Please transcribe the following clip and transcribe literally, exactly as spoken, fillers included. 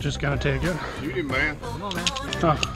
Just gonna take it. You did, man. Come on, man. Oh.